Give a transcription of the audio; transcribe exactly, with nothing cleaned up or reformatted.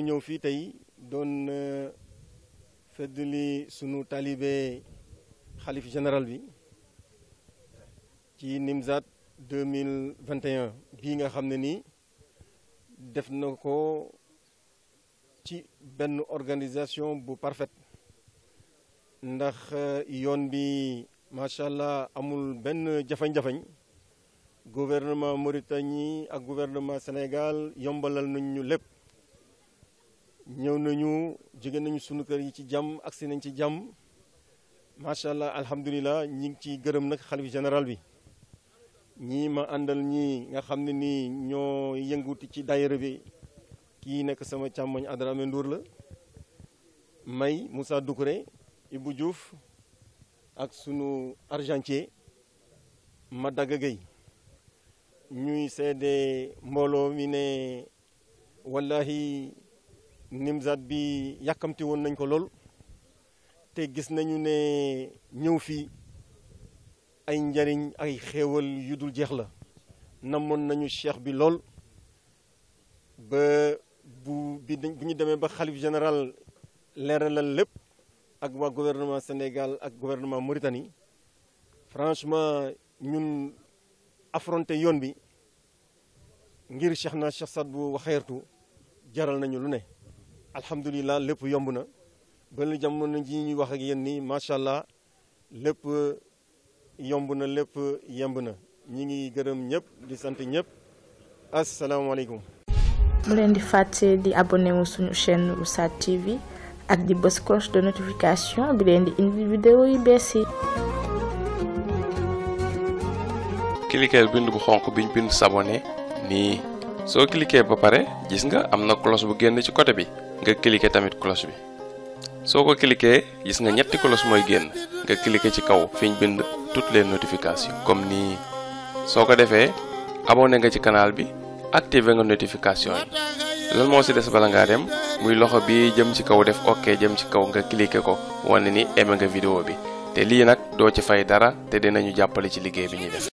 dañoo ñëw fii tey doon feddali sunu talibé xalif général bi ci Nimzaat deux mille vingt et un bii nga xam ne nii def na ko ci benn organisation bu parfaite ndax yoon bi macha allah amul benn jafañ-jafañ. Gouvernement Mauritanie ak gouvernement Sénégal yombalal nañ ñu lépp ñëw nañu jóge nañu sunu kër yi ci jàmm agsi nañ ci jàmm macha allah alhamdulilah ñi ngi ciy gërëm nag xalif général bi ñii ma àndal ñii nga xam ne nii ñoo yënguti ci daayira bi kii nekk sama càmmoñ Adramé Ndour la may Moussa Doucouré Ibou Diouf ak sunu argentier Madaga Gueye ñuy seede mbooloo mi ne wallahi Nimzaat bi yàkkamti woon nañ ko lool te gis nañu ne ñëw fii ay njariñ ay xéewal yu dul jeex la namoon nañu cheikh bi lool ba bu bi ñu demee ba xalif général leeralal lépp ak waa gouvernement Sénégal ak gouvernement Mauritanie franchement ñun affronté yoon bi ngir Cheikh na Cheikh Saad Bou waxeertu jaral nañu lu ne alhamdulilah lépp yomb na ba lu jamono ji ñuy wax ak yéen nii macha allah lépp yomb na lépp yemb na ñi ngi gërëm ñëpp di sant ñëpp asalaamaaleykum. bu leen di fàtte di abonné wu suñu chaîne Ousad T V ak di bës cloche de notification bi leen di indi vidéo yu bees yi. cliquer bind bu xonq biñ bind s'abonné nii soo cliquer ba pare gis nga am na cloche bu génn ci côté bi nga cliquer tamit cloche bi soo ko cliquer gis nga ñetti cloche mooy génn nga cliquer ci kaw fiñ bind toutes les notifications comme nii soo ko defee abonné nga ci canal bi activer nga notification yi lan moo si des bala ngaa dem muy loxo bi jëm ci kaw def ok jëm ci kaw nga cliquer ko wane ni aimé nga vidéo bi te lii nag doo ci fay dara te dinañu jàppale ci liggéey bi ñuy def.